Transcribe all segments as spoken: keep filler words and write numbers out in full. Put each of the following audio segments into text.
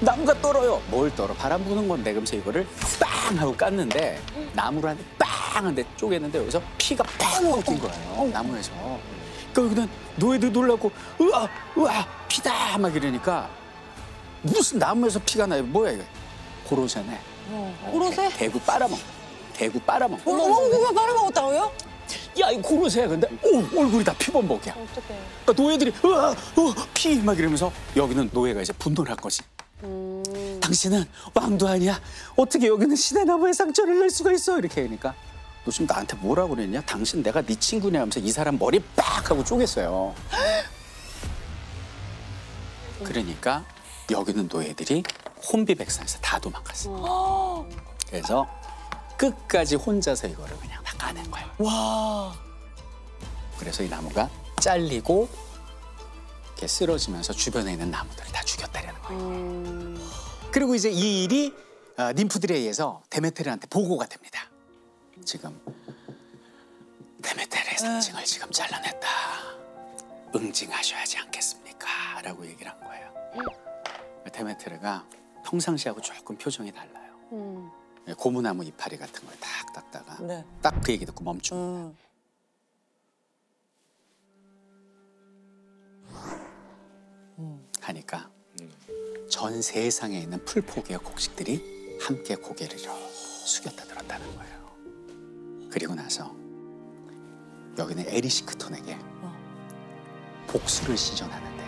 나무가 떨어요. 뭘 떨어? 바람 부는 건데. 그래서 이거를 빵 하고 깠는데 나무를 한 빵 하는데 쪼갰는데 여기서 피가 빵 하고 뛴 거예요. 나무에서. 그러니까 여기는 노예도 놀라고 으아 으아 피다 막 이러니까 무슨 나무에서 피가 나요. 뭐야 이거? 고로쇠네. 어, 고로쇠? 대, 대구 빨아먹. 대구 빨아먹. 어머 어머 빨아먹었다고요? 야, 이 고로쇠야. 근데 오, 얼굴이 다 피범벅이야. 어떡해. 그러니까 노예들이 으아 으아 피 막 이러면서 여기는 노예가 이제 분노를 할 거지. 음... 당신은 왕도 아니야. 어떻게 여기는 시대나무에 상처를 낼 수가 있어. 이렇게 하니까 너 지금 나한테 뭐라고 그랬냐? 당신 내가 네 친구냐 하면서 이 사람 머리 빡 하고 쪼갰어요. 그러니까 여기는 노예들이 혼비백산에서 다 도망갔어. 음. 그래서 끝까지 혼자서 이거를 그냥 다 까낸 거야. 와. 그래서 이 나무가 잘리고 이렇게 쓰러지면서 주변에 있는 나무들을 다 죽였다라는 거예요. 음... 그리고 이제 이 일이 님프들에 의해서 데메테르한테 보고가 됩니다. 지금 데메테르의 상징을 에... 지금 잘라냈다. 응징하셔야지 않겠습니까? 라고 얘기를 한 거예요. 음... 데메테르가 평상시하고 조금 표정이 달라요. 음... 고무나무 이파리 같은 걸 딱 닦다가 네. 딱 그 얘기 듣고 멈춥니다. 음... 하니까 전 세상에 있는 풀포기와 곡식들이 함께 고개를 이렇게 숙였다 들었다는 거예요. 그리고 나서 여기는 에리시크톤에게 어. 복수를 시전하는데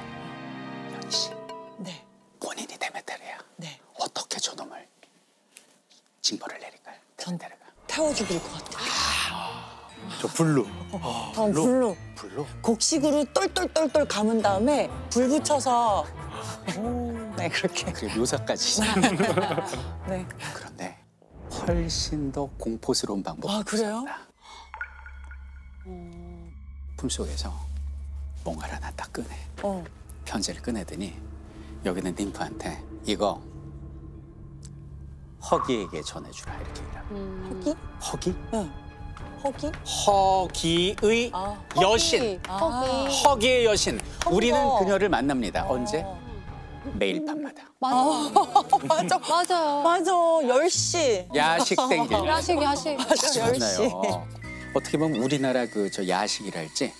여기 씨 네. 본인이 데메테르야. 네. 어떻게 저놈을 징벌을 내릴까요? 데메테르가. 태워 죽일 것 같아요. 아, 저 불로. 어, 어, 불로. 불로? 곡식으로 똘똘똘똘 감은 다음에 불 붙여서 오, 네 그렇게. 그리고 묘사까지. 네. 그런데 훨씬 더 공포스러운 방법이 아, 그래요? 음... 품속에서 뭔가를 하나 딱 꺼내. 어. 편지를 꺼내더니 여기는 님프한테 이거 허기에게 전해주라 이렇게 얘기를 합니다. 음... 허기? 허기? 응. 허기? 허기의 아, 허기. 여신. 아. 허기의 여신. 허기가. 우리는 그녀를 만납니다. 아. 언제? 매일 밤마다. 맞아. 아. 맞아. 맞아. 맞아. 열 시. 야식 땡겨. 야식, 야식. 맞아, 열 시. 어떻게 보면 우리나라 그 저 야식이랄지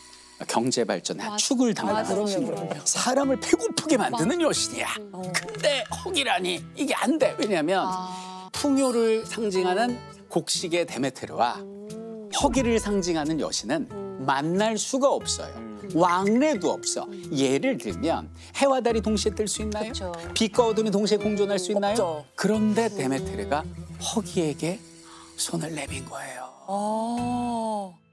경제 발전에 축을 당하는 여신으로 사람을 배고프게 만드는 맞아. 여신이야. 어. 근데 허기라니 이게 안 돼. 왜냐하면 아. 풍요를 상징하는 곡식의 데메테르와 음. 허기를 상징하는 여신은 만날 수가 없어요. 왕래도 없어. 예를 들면 해와 달이 동시에 뜰 수 있나요? 그쵸. 빛과 어둠이 동시에 공존할 수 있나요? 없죠. 그런데 데메테르가 허기에게 손을 내민 거예요. 아